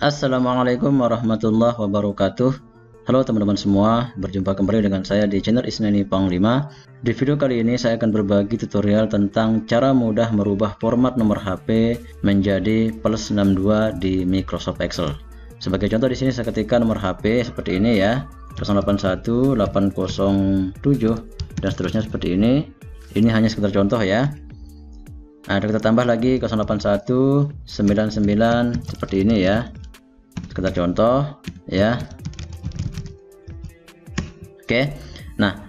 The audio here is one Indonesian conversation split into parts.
Assalamualaikum warahmatullahi wabarakatuh. Halo teman-teman semua, berjumpa kembali dengan saya di channel Isnani Panglima. Di video kali ini saya akan berbagi tutorial tentang cara mudah merubah format nomor HP menjadi plus 62 di Microsoft Excel. Sebagai contoh di sini saya ketikkan nomor HP seperti ini ya, 081 807 dan seterusnya seperti ini. Ini hanya sekedar contoh ya. Nah, kita tambah lagi 081 99 seperti ini ya. Sekedar contoh ya. Oke. Nah,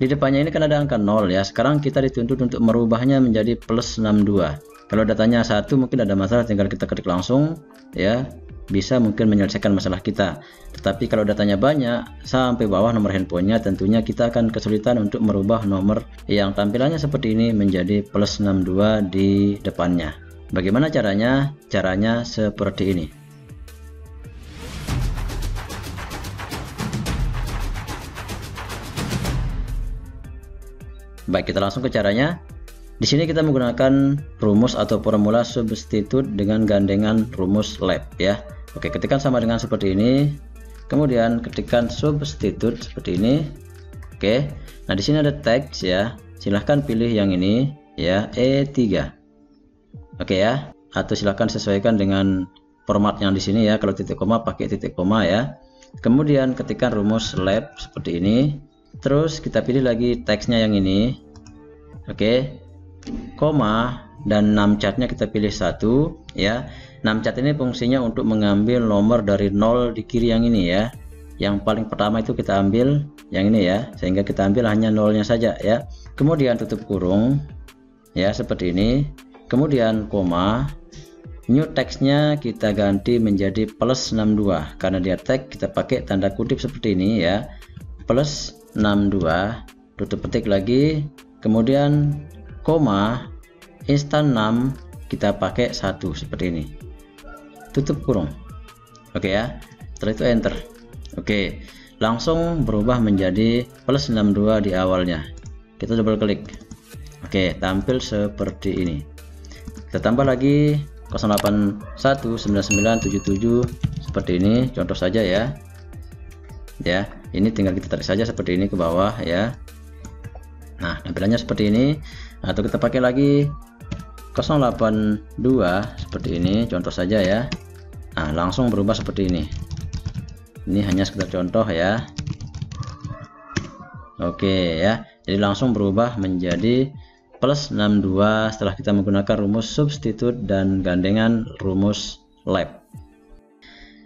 di depannya ini kan ada angka 0 ya. Sekarang kita dituntut untuk merubahnya menjadi plus 62. Kalau datanya 1 mungkin ada masalah, tinggal kita ketik langsung ya. Bisa mungkin menyelesaikan masalah kita. Tetapi kalau datanya banyak sampai bawah nomor handphonenya, tentunya kita akan kesulitan untuk merubah nomor yang tampilannya seperti ini menjadi plus 62 di depannya. Bagaimana caranya? Caranya seperti ini. Baik, kita langsung ke caranya. Di sini kita menggunakan rumus atau formula substitute dengan gandengan rumus lab ya. Oke, ketikan sama dengan seperti ini. Kemudian ketikan substitute seperti ini. Oke. Nah, di sini ada teks ya. Silahkan pilih yang ini ya, E3. Oke ya. Atau silahkan sesuaikan dengan format yang di sini ya. Kalau titik koma pakai titik koma ya. Kemudian ketikan rumus lab seperti ini. Terus kita pilih lagi teksnya yang ini, oke, koma, dan namcatnya kita pilih 1 ya. Namcat ini fungsinya untuk mengambil nomor dari 0 di kiri yang ini ya, yang paling pertama itu kita ambil yang ini ya, sehingga kita ambil hanya 0-nya saja ya. Kemudian tutup kurung ya seperti ini, kemudian koma, new text-nya kita ganti menjadi plus 62 karena dia tag, kita pakai tanda kutip seperti ini ya, plus 62, tutup petik lagi, kemudian koma, instan 6 kita pakai 1 seperti ini, tutup kurung. Oke ya, setelah itu enter. Oke, langsung berubah menjadi plus 62 di awalnya. Kita double klik. Oke, tampil seperti ini. Kita tambah lagi 0819977 seperti ini, contoh saja ya. Ya, ini tinggal kita tarik saja seperti ini ke bawah ya. Nah, tampilannya seperti ini. Atau kita pakai lagi 082 seperti ini, contoh saja ya. Nah, langsung berubah seperti ini. Ini hanya sekedar contoh ya. Oke ya, jadi langsung berubah menjadi plus 62 setelah kita menggunakan rumus substitute dan gandengan rumus lab.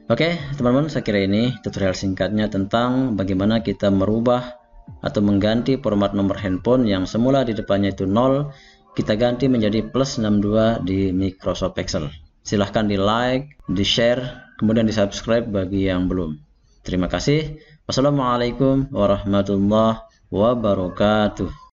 Oke teman-teman, saya kira ini tutorial singkatnya tentang bagaimana kita merubah atau mengganti format nomor handphone yang semula di depannya itu 0, kita ganti menjadi plus 62 di Microsoft Excel. Silahkan di like, di share, kemudian di subscribe bagi yang belum. Terima kasih. Wassalamualaikum warahmatullahi wabarakatuh.